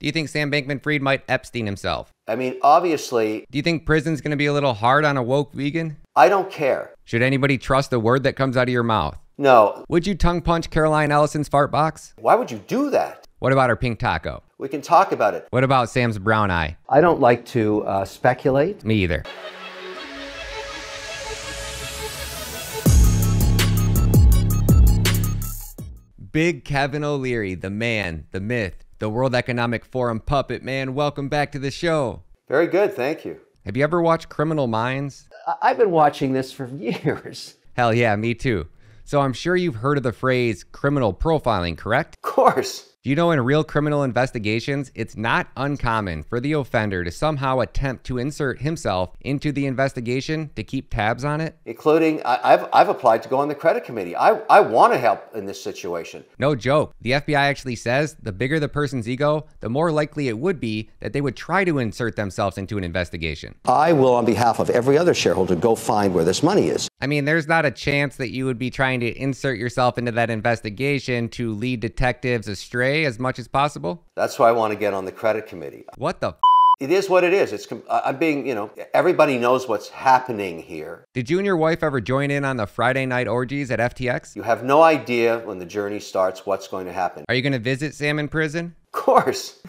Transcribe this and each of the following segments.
Do you think Sam Bankman-Fried might Epstein himself? I mean, obviously. Do you think prison's going to be a little hard on a woke vegan? I don't care. Should anybody trust the word that comes out of your mouth? No. Would you tongue punch Caroline Ellison's fart box? Why would you do that? What about her pink taco? We can talk about it. What about Sam's brown eye? I don't like to speculate. Me either. Big Kevin O'Leary, the man, the myth, the World Economic Forum puppet man. Welcome back to the show. Very good, thank you. Have you ever watched Criminal Minds? I've been watching this for years. Hell yeah, me too. So I'm sure you've heard of the phrase criminal profiling, correct? Of course. Do you know in real criminal investigations, it's not uncommon for the offender to somehow attempt to insert himself into the investigation to keep tabs on it? Including, I've applied to go on the credit committee. I want to help in this situation. No joke. The FBI actually says the bigger the person's ego, the more likely it would be that they would try to insert themselves into an investigation. I will, on behalf of every other shareholder, go find where this money is. I mean, there's not a chance that you would be trying to insert yourself into that investigation to lead detectives astray as much as possible. That's why I want to get on the credit committee. What the f? It is what it is. It's I'm being, you know, everybody knows what's happening here. Did you and your wife ever join in on the Friday night orgies at FTX? You have no idea when the journey starts what's going to happen. Are you going to visit Sam in prison? Of course.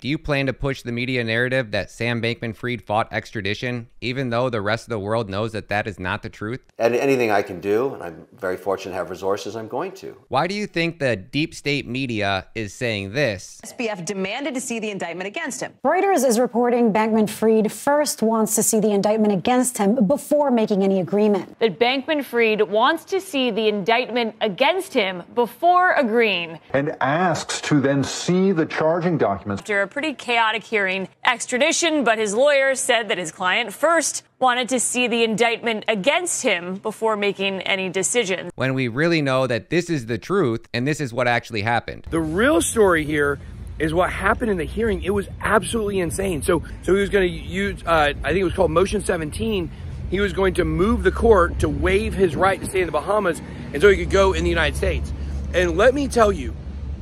Do you plan to push the media narrative that Sam Bankman-Fried fought extradition, even though the rest of the world knows that that is not the truth? And anything I can do, and I'm very fortunate to have resources, I'm going to. Why do you think the deep state media is saying this? SBF demanded to see the indictment against him. Reuters is reporting Bankman-Fried first wants to see the indictment against him before making any agreement. That Bankman-Fried wants to see the indictment against him before agreeing. And asks to then see the charging documents. After a pretty chaotic hearing, extradition, but his lawyer said that his client first wanted to see the indictment against him before making any decision. When we really know that this is the truth and this is what actually happened. The real story here is what happened in the hearing. It was absolutely insane. So he was going to use, I think it was called Motion 17. He was going to move the court to waive his right to stay in the Bahamas and so he could go in the United States. And let me tell you,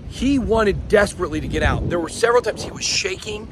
he wanted desperately to get out. There were several times he was shaking.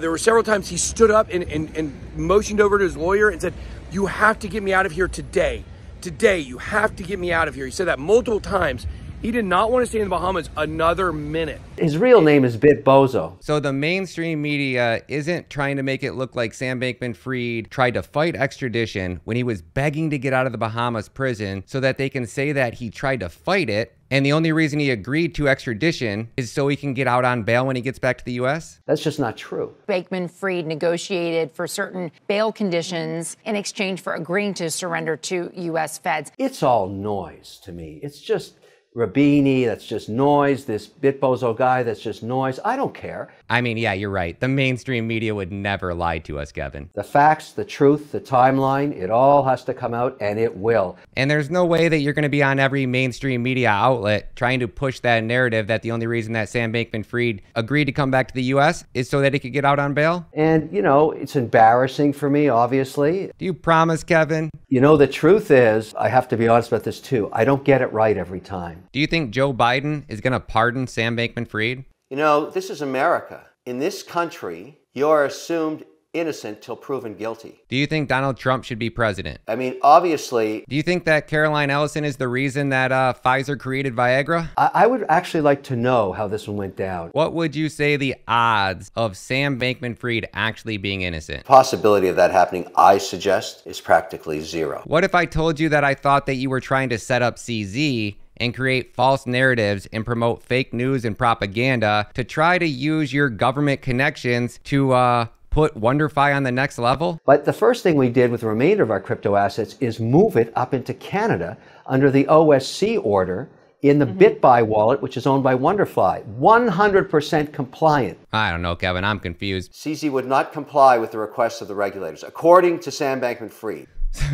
There were several times he stood up and motioned over to his lawyer and said, you have to get me out of here today. Today, you have to get me out of here. He said that multiple times. He did not want to stay in the Bahamas another minute. His real name is Bit Bozo. So the mainstream media isn't trying to make it look like Sam Bankman-Fried tried to fight extradition when he was begging to get out of the Bahamas prison so that they can say that he tried to fight it. And the only reason he agreed to extradition is so he can get out on bail when he gets back to the U.S.? That's just not true. Bankman-Fried negotiated for certain bail conditions in exchange for agreeing to surrender to U.S. feds. It's all noise to me. It's just Rabini, that's just noise. This BitBozo guy, that's just noise. I don't care. I mean, yeah, you're right. The mainstream media would never lie to us, Kevin. The facts, the truth, the timeline, it all has to come out, and it will. And there's no way that you're going to be on every mainstream media outlet trying to push that narrative that the only reason that Sam Bankman-Fried agreed to come back to the U.S. is so that he could get out on bail? And, you know, it's embarrassing for me, obviously. Do you promise, Kevin? You know, the truth is, I have to be honest about this too, I don't get it right every time. Do you think Joe Biden is going to pardon Sam Bankman-Fried? You know, this is America. In this country, you are assumed innocent till proven guilty. Do you think Donald Trump should be president? I mean, obviously. Do you think that Caroline Ellison is the reason that Pfizer created Viagra? I would actually like to know how this one went down. What would you say the odds of Sam Bankman-Fried actually being innocent? Possibility of that happening, I suggest, is practically zero. What if I told you that I thought that you were trying to set up CZ and create false narratives and promote fake news and propaganda to try to use your government connections to put Wonderfly on the next level? But the first thing we did with the remainder of our crypto assets is move it up into Canada under the OSC order in the BitBuy wallet, which is owned by Wonderfly. 100% compliant. I don't know, Kevin, I'm confused. CZ would not comply with the requests of the regulators, according to Sam Bankman-Fried.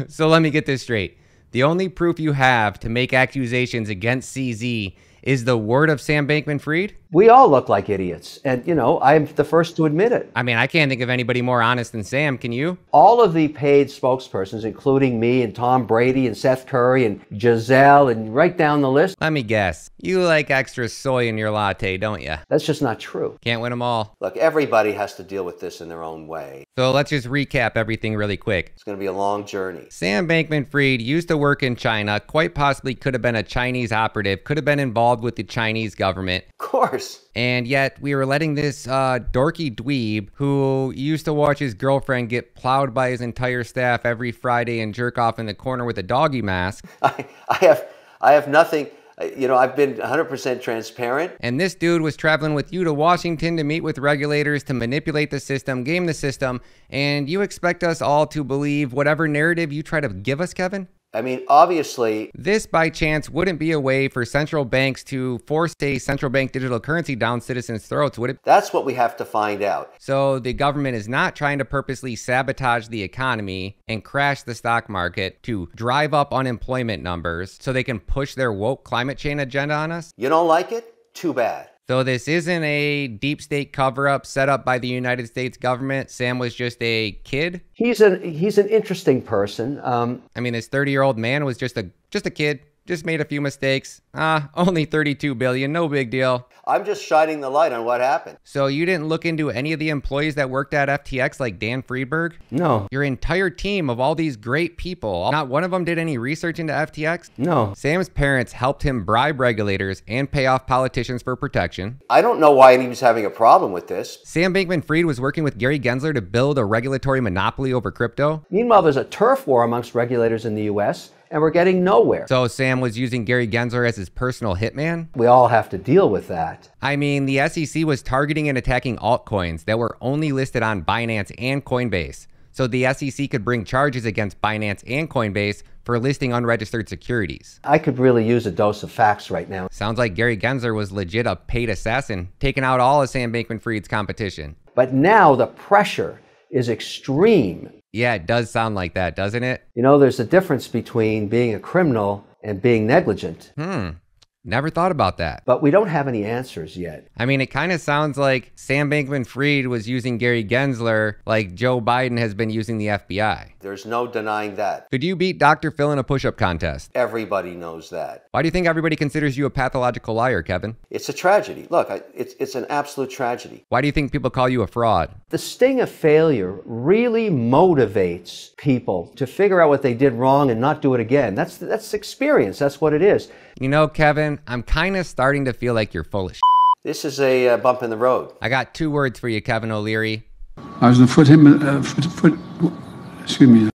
So let me get this straight. The only proof you have to make accusations against CZ is the word of Sam Bankman-Fried? We all look like idiots. And, you know, I'm the first to admit it. I mean, I can't think of anybody more honest than Sam. Can you? All of the paid spokespersons, including me and Tom Brady and Seth Curry and Giselle and right down the list. Let me guess. You like extra soy in your latte, don't you? That's just not true. Can't win them all. Look, everybody has to deal with this in their own way. So let's just recap everything really quick. It's going to be a long journey. Sam Bankman-Fried used to work in China, quite possibly could have been a Chinese operative, could have been involved with the Chinese government. Of course. And yet we were letting this dorky dweeb who used to watch his girlfriend get plowed by his entire staff every Friday and jerk off in the corner with a doggy mask. I have nothing. You know, I've been 100% transparent. And this dude was traveling with you to Washington to meet with regulators, to manipulate the system, game the system. And you expect us all to believe whatever narrative you try to give us, Kevin? I mean, obviously, this by chance wouldn't be a way for central banks to force a central bank digital currency down citizens' throats, would it? That's what we have to find out. So the government is not trying to purposely sabotage the economy and crash the stock market to drive up unemployment numbers so they can push their woke climate change agenda on us? You don't like it? Too bad. So this isn't a deep state cover-up set up by the United States government. Sam was just a kid. He's an interesting person. I mean, this 30-year-old man was just a kid. Just made a few mistakes. Only 32 billion, no big deal. I'm just shining the light on what happened. So you didn't look into any of the employees that worked at FTX like Dan Friedberg? No. Your entire team of all these great people, not one of them did any research into FTX? No. Sam's parents helped him bribe regulators and pay off politicians for protection. I don't know why he was having a problem with this. Sam Bankman-Fried was working with Gary Gensler to build a regulatory monopoly over crypto. Meanwhile, there's a turf war amongst regulators in the US. And we're getting nowhere. So Sam was using Gary Gensler as his personal hitman? We all have to deal with that. I mean, the SEC was targeting and attacking altcoins that were only listed on Binance and Coinbase. So the SEC could bring charges against Binance and Coinbase for listing unregistered securities. I could really use a dose of facts right now. Sounds like Gary Gensler was legit a paid assassin, taking out all of Sam Bankman-Fried's competition. But now the pressure is extreme. Yeah, it does sound like that, doesn't it? You know, there's a difference between being a criminal and being negligent. Never thought about that. But we don't have any answers yet. I mean, it kind of sounds like Sam Bankman-Fried was using Gary Gensler like Joe Biden has been using the FBI. There's no denying that. Could you beat Dr. Phil in a push-up contest? Everybody knows that. Why do you think everybody considers you a pathological liar, Kevin? It's a tragedy. Look, it's an absolute tragedy. Why do you think people call you a fraud? The sting of failure really motivates people to figure out what they did wrong and not do it again. That's experience. That's what it is. You know, Kevin, I'm kind of starting to feel like you're full of shit. This is a bump in the road. I got two words for you, Kevin O'Leary. I was going to put him, excuse me.